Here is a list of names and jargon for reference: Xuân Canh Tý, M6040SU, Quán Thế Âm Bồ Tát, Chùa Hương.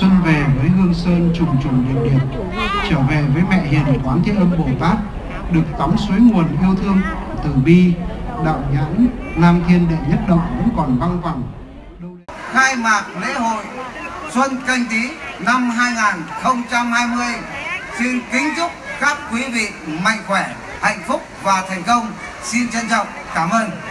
Xuân về với Hương Sơn trùng trùng điệp điệp, trở về với mẹ hiền Quán Thế Âm Bồ Tát, được tắm suối nguồn yêu thương từ bi, đạo nhãn Nam Thiên Đệ Nhất Động vẫn còn văng vẳng. Khai mạc lễ hội Xuân Canh Tý năm 2020, xin kính chúc các quý vị mạnh khỏe, hạnh phúc và thành công. Xin trân trọng cảm ơn.